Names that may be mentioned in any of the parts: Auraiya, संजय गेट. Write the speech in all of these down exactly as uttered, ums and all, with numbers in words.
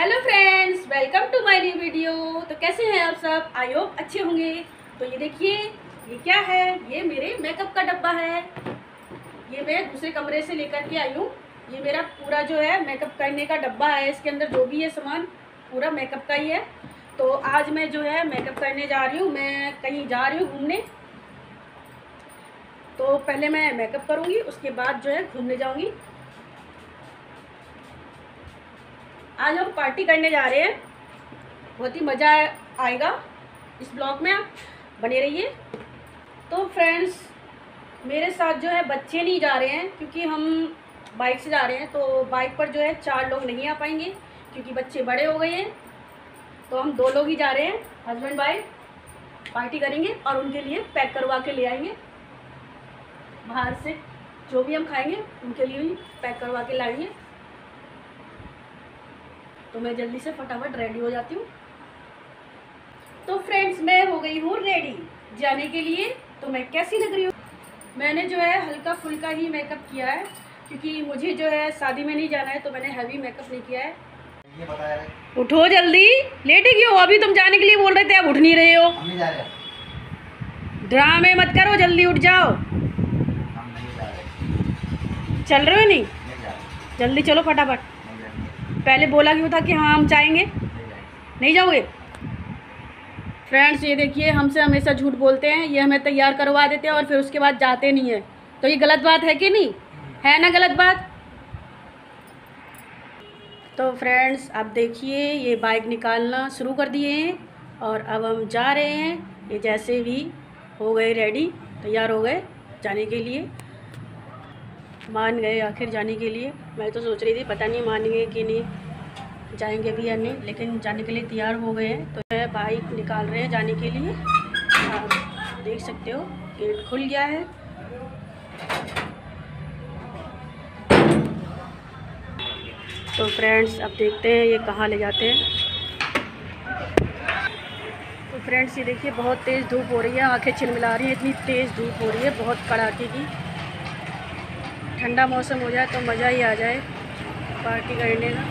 Hello friends, welcome to my new video. तो कैसे हैं आप सब? आई होप अच्छे होंगे। तो ये देखिए, ये क्या है? ये मेरे मेकअप का डब्बा है। ये मैं दूसरे कमरे से लेकर के आई हूँ। ये मेरा पूरा जो है मेकअप करने का डब्बा है। इसके अंदर जो भी है सामान पूरा मेकअप का ही है। तो आज मैं जो है मेकअप करने जा रही हूँ। मैं कहीं जा रही हूँ घूमने, तो पहले मैं मेकअप करूँगी, उसके बाद जो है घूमने जाऊँगी। आज हम पार्टी करने जा रहे हैं, बहुत ही मज़ा आएगा। इस ब्लॉग में आप बने रहिए। तो फ्रेंड्स, मेरे साथ जो है बच्चे नहीं जा रहे हैं, क्योंकि हम बाइक से जा रहे हैं। तो बाइक पर जो है चार लोग नहीं आ पाएंगे, क्योंकि बच्चे बड़े हो गए हैं। तो हम दो लोग ही जा रहे हैं, हस्बैंड वाइफ पार्टी करेंगे और उनके लिए पैक करवा के ले आएंगे। बाहर से जो भी हम खाएंगे उनके लिए भी पैक करवा के लाएंगे। तो मैं जल्दी से फटाफट रेडी हो जाती हूँ। तो फ्रेंड्स, मैं हो गई हूँ रेडी जाने के लिए। तो मैं कैसी लग रही हूँ? मैंने जो है हल्का फुल्का ही मेकअप किया है, क्योंकि मुझे जो है शादी में नहीं जाना है। तो मैंने हैवी मेकअप नहीं किया है। ये बताया है। उठो जल्दी, लेटे क्यों? अभी तुम जाने के लिए बोल रहे थे, अब उठ नहीं रहे हो। हम नहीं जा रहे। ड्रामे मत करो, जल्दी उठ जाओ। हम नहीं जा रहे। चल रहे हो? नहीं, जल्दी चलो फटाफट। पहले बोला क्यों था कि हाँ हम जाएंगे? नहीं जाओगे? फ्रेंड्स, ये देखिए, हमसे हमेशा झूठ बोलते हैं। ये हमें तैयार करवा देते हैं और फिर उसके बाद जाते नहीं है। तो ये गलत बात है कि नहीं है? ना गलत बात। तो फ्रेंड्स, आप देखिए, ये बाइक निकालना शुरू कर दिए हैं और अब हम जा रहे हैं। ये जैसे भी हो गए रेडी, तैयार हो गए जाने के लिए। मान गए आखिर जाने के लिए। मैं तो सोच रही थी पता नहीं मानेंगे कि नहीं, जाएंगे भी या नहीं, लेकिन जाने के लिए तैयार हो गए हैं। तो है बाइक निकाल रहे हैं जाने के लिए। आप देख सकते हो गेट खुल गया है। तो फ्रेंड्स, अब देखते हैं ये कहाँ ले जाते हैं। तो फ्रेंड्स, ये देखिए, बहुत तेज़ धूप हो रही है, आँखें चिलमिला रही हैं, इतनी तेज़ धूप हो रही है, बहुत कड़ाके की। ठंडा मौसम हो जाए तो मज़ा ही आ जाए पार्टी करने का।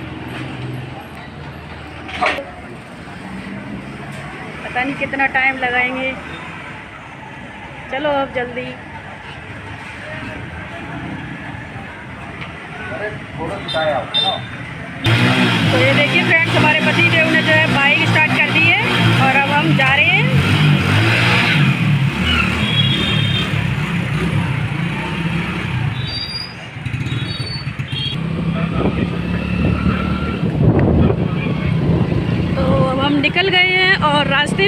पता नहीं कितना टाइम लगाएंगे। चलो अब जल्दी। तो ये देखिए फ्रेंड्स, हमारे पति देव ने जो है बाइक स्टार्ट कर दी है और अब हम जा रहे हैं। निकल गए हैं और रास्ते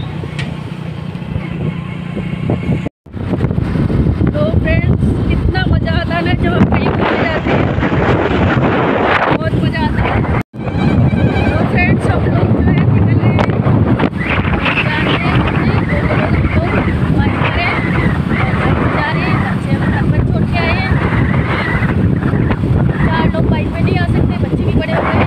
तो फ्रेंड्स, कितना मज़ा आता है ना जब हम कहीं घूमने जाते हैं, बहुत मज़ा आता है। तो फ्रेंड्स, हम लोग जो है निकले जाते हैं, घर पर छोड़ के आए हैं। चार लोग बाइक में नहीं आ सकते, बच्चे भी बड़े हुए हैं।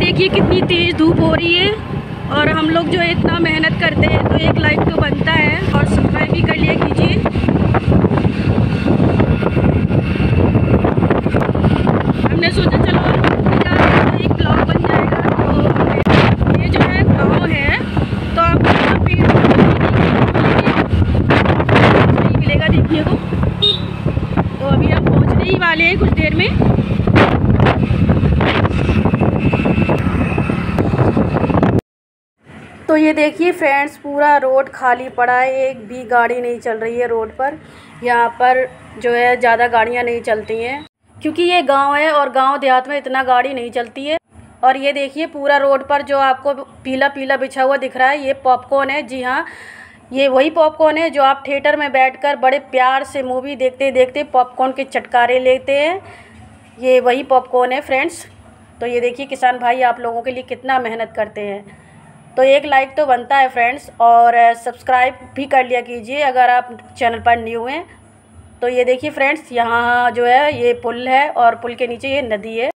देखिए कितनी तेज़ धूप हो रही है और हम लोग जो है इतना मेहनत करते हैं, तो एक लाइक तो बनता है। और सब्सक्राइब भी कर लिया कीजिए। हमने सोचा चलो एक ब्लॉग बन जाएगा। तो ये जो है गाँव है, तो आप यहाँ पे नहीं मिलेगा देखने को। तो अभी आप पहुँचने ही वाले हैं कुछ देर में। तो ये देखिए फ्रेंड्स, पूरा रोड खाली पड़ा है, एक भी गाड़ी नहीं चल रही है रोड पर। यहाँ पर जो है ज़्यादा गाड़ियाँ नहीं चलती हैं क्योंकि ये गांव है और गांव देहात में इतना गाड़ी नहीं चलती है। और ये देखिए पूरा रोड पर जो आपको पीला पीला बिछा हुआ दिख रहा है, ये पॉपकॉर्न है। जी हाँ, ये वही पॉपकॉर्न है जो आप थिएटर में बैठकर बड़े प्यार से मूवी देखते देखते पॉपकॉर्न के चटकारे लेते हैं। ये वही पॉपकॉर्न है फ्रेंड्स। तो ये देखिए किसान भाई आप लोगों के लिए कितना मेहनत करते हैं, तो एक लाइक तो बनता है फ्रेंड्स, और सब्सक्राइब भी कर लिया कीजिए अगर आप चैनल पर न्यू हैं। तो ये देखिए फ्रेंड्स, यहाँ जो है ये पुल है और पुल के नीचे ये नदी है।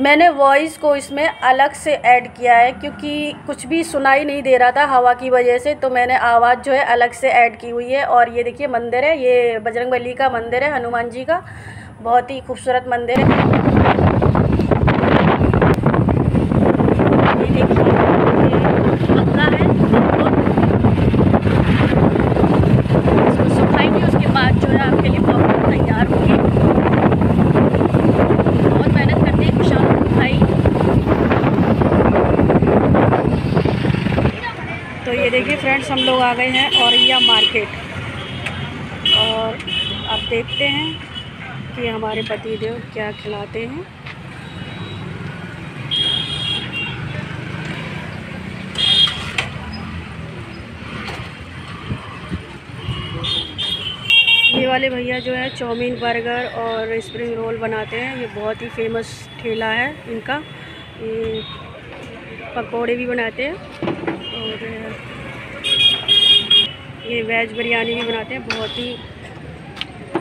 मैंने वॉइस को इसमें अलग से ऐड किया है क्योंकि कुछ भी सुनाई नहीं दे रहा था हवा की वजह से, तो मैंने आवाज़ जो है अलग से ऐड की हुई है। और ये देखिए मंदिर है, ये बजरंगबली का मंदिर है, हनुमान जी का, बहुत ही खूबसूरत मंदिर है। तो ये देखिए फ्रेंड्स, हम लोग आ गए हैं औरैया मार्केट, और आप देखते हैं कि हमारे पतिदेव क्या खिलाते हैं। ये वाले भैया जो है चाउमीन, बर्गर और स्प्रिंग रोल बनाते हैं, ये बहुत ही फेमस ठेला है इनका। ये पकौड़े भी बनाते हैं और ये वेज बिरयानी भी बनाते हैं, बहुत ही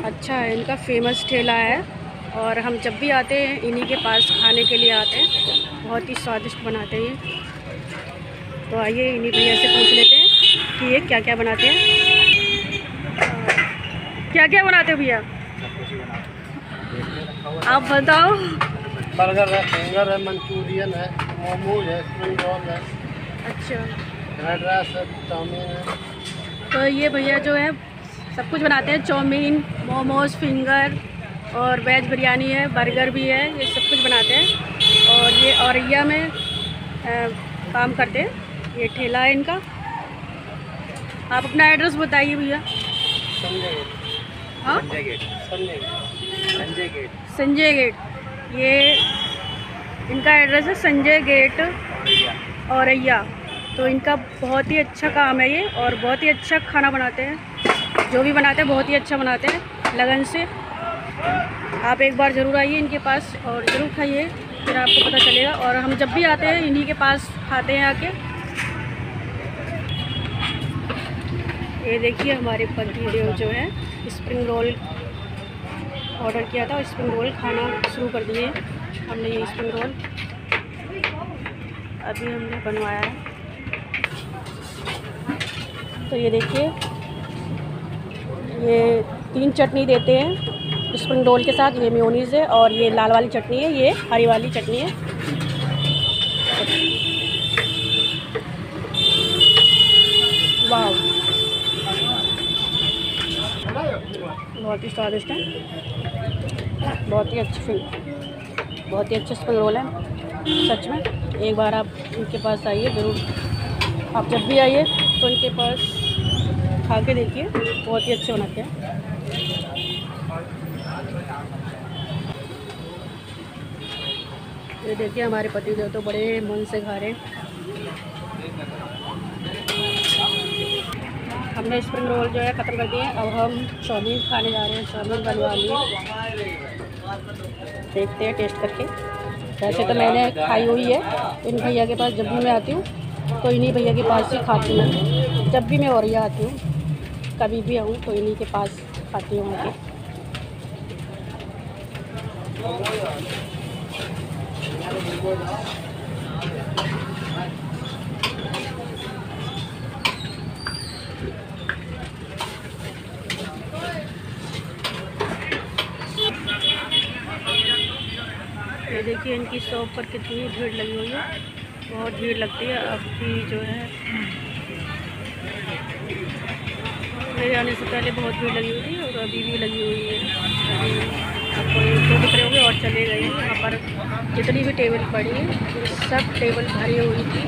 अच्छा है, इनका फेमस ठेला है। और हम जब भी आते हैं इन्हीं के पास खाने के लिए आते हैं, बहुत ही स्वादिष्ट बनाते हैं। तो आइए इन्हीं भैया से पूछ लेते हैं कि ये क्या क्या बनाते हैं। क्या क्या बनाते हो भैया, आप बताओ। बर्गर है, फिंगर है, मंचूरियन है, मोमोज है, स्प्रिंग रोल है, अच्छा फ्राइड राइस है, चाउमीन है। तो ये भैया जो है सब कुछ बनाते हैं, चाउमीन, मोमोज, फिंगर और वेज बिरयानी है, बर्गर भी है, ये सब कुछ बनाते हैं। और ये औरैया में काम करते हैं, ये ठेला है इनका। आप अपना एड्रेस बताइए भैया। संजय गेट, हाँ संजय गेट, संजय गेट, संजय गेट, ये इनका एड्रेस है, संजय गेट औरैया। तो इनका बहुत ही अच्छा काम है ये, और बहुत ही अच्छा खाना बनाते हैं, जो भी बनाते हैं बहुत ही अच्छा बनाते हैं लगन से। आप एक बार ज़रूर आइए इनके पास और ज़रूर खाइए, फिर आपको पता चलेगा। और हम जब भी आते हैं इन्हीं के पास खाते हैं आके। ये देखिए हमारे पतिदेव जो है स्प्रिंग रोल ऑर्डर किया था, स्प्रिंग रोल खाना शुरू कर दिए हमने। ये स्प्रिंग रोल अभी हमने बनवाया है। तो ये देखिए ये तीन चटनी देते हैं स्प्रिंग रोल के साथ, ये मेयोनीज़ है और ये लाल वाली चटनी है, ये हरी वाली चटनी है। वाह, बहुत ही स्वादिष्ट है, बहुत ही अच्छी फिल्म, बहुत ही अच्छा स्प्रिंग रोल है सच में। एक बार आप इनके पास आइए ज़रूर, आप जब भी आइए तो इनके पास खा के देखिए, बहुत ही अच्छे बनाते हैं। ये देखिए हमारे पति जो तो बड़े मन से खा रहे हैं। हमने स्प्रिंग रोल जो है ख़त्म कर दिए, अब हम चाउमीन खाने जा रहे हैं, चाउमीन बनवा लिए, देखते हैं टेस्ट करके। वैसे तो मैंने खाई हुई है, इन भैया के पास जब भी मैं आती हूँ तो इन्हीं भैया के पास ही खाती हूँ। जब भी मैं औरैया आती हूँ, कभी भी आऊँ तो इन्हीं के पास खाती हूँ आके। ये देखिए इनकी शॉप पर कितनी भीड़ लगी हुई है, बहुत भीड़ लगती है। अब भी जो है मेरे आने से पहले बहुत भीड़ लगी हुई थी और अभी भी लगी हुई है। आपको तो दिख रहे होंगे और चले गए। यहाँ पर जितनी भी टेबल पड़ी है सब टेबल भरी हुई थी।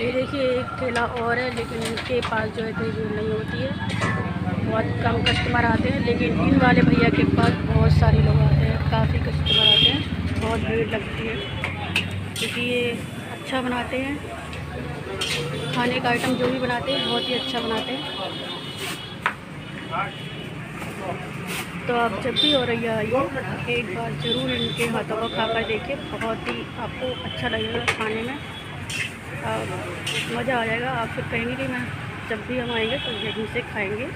ये देखिए एक ठेला और है, लेकिन इनके पास जो है इतनी भीड़ नहीं होती है, बहुत कम कस्टमर आते हैं। लेकिन इन वाले भैया के पास बहुत सारे लोग आते हैं, काफ़ी कस्टमर आते हैं, बहुत भीड़ लगती है क्योंकि ये अच्छा बनाते हैं। खाने का आइटम जो भी बनाते हैं बहुत ही अच्छा बनाते हैं। तो आप जब भी औरैया आइए एक बार ज़रूर इनके हाथों को खाकर देखिए, बहुत ही आपको अच्छा लगेगा खाने में, मज़ा आ जाएगा। आप फिर कहेंगे कि मैं जब भी हम आएंगे तो यहीं से खाएंगे।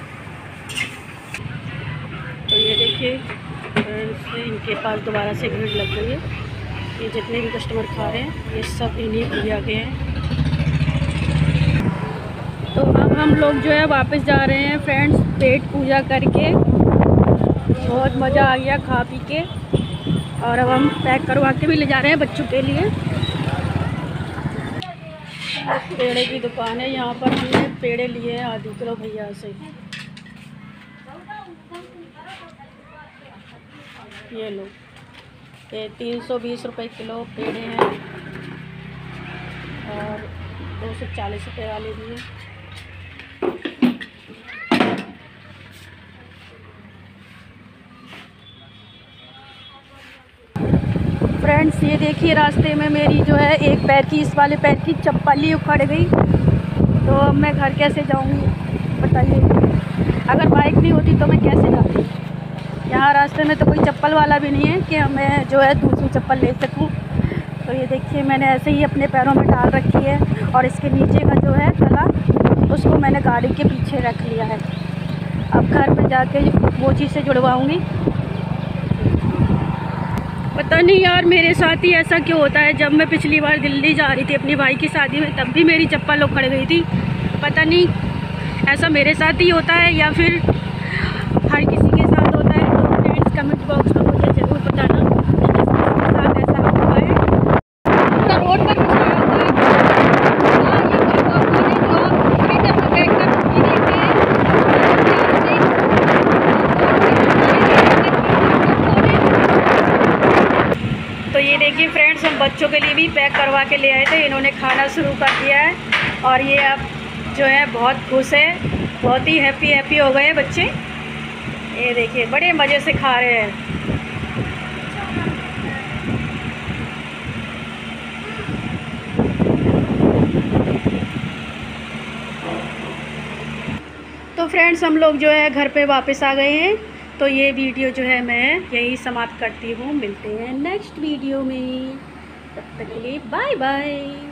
तो ये देखिए इससे इनके पास दोबारा से भीड़ लग गई है। ये जितने भी कस्टमर खा रहे हैं ये सब इन्हीं भैया के हैं। तो अब हम लोग जो है वापस जा रहे हैं फ्रेंड्स, पेट पूजा करके बहुत मज़ा आ गया खा पी के। और अब हम पैक करवा के भी ले जा रहे हैं बच्चों के लिए। पेड़े की दुकान है, यहाँ पर हमने पेड़े लिए हैं आधे किलो भैया से। ये लो, ये तीन सौ बीस रुपये किलो पेड़े हैं और दो सौ चालीस रुपये वाले भी हैं। फ्रेंड्स ये देखिए रास्ते में मेरी जो है एक पैर की, इस वाले पैर की चप्पल ही उखड़ गई, तो अब मैं घर कैसे जाऊंगी बताइए। अगर बाइक नहीं होती तो मैं कैसे जाती। यहाँ रास्ते में तो कोई चप्पल वाला भी नहीं है कि मैं जो है दूसरी चप्पल ले सकूं। तो ये देखिए मैंने ऐसे ही अपने पैरों में डाल रखी है और इसके नीचे का जो है तला उसको मैंने गाड़ी के पीछे रख लिया है। अब घर पर जाके वो चीज़ से जुड़वाऊँगी। पता नहीं यार मेरे साथ ही ऐसा क्यों होता है। जब मैं पिछली बार दिल्ली जा रही थी अपने भाई की शादी में तब भी मेरी चप्पल उखड़ गई थी। पता नहीं ऐसा मेरे साथ ही होता है या फिर हर किसी के साथ होता है। तो फ्रेंड्स कमेंट बॉक्स में मुझे ज़रूर बताना किसके साथ ऐसा हुआ है। तो रोड पर कुछ नहीं होता कि फ्रेंड्स हम बच्चों के लिए भी पैक करवा के ले आए थे, इन्होंने खाना शुरू कर दिया है और ये अब जो है बहुत खुश है, बहुत ही हैप्पी हैप्पी हो गए हैं बच्चे। ये देखिए बड़े मज़े से खा रहे हैं। तो फ्रेंड्स हम लोग जो है घर पे वापस आ गए हैं। तो ये वीडियो जो है मैं यही समाप्त करती हूँ। मिलते हैं नेक्स्ट वीडियो में, तब तक के लिए बाय बाय।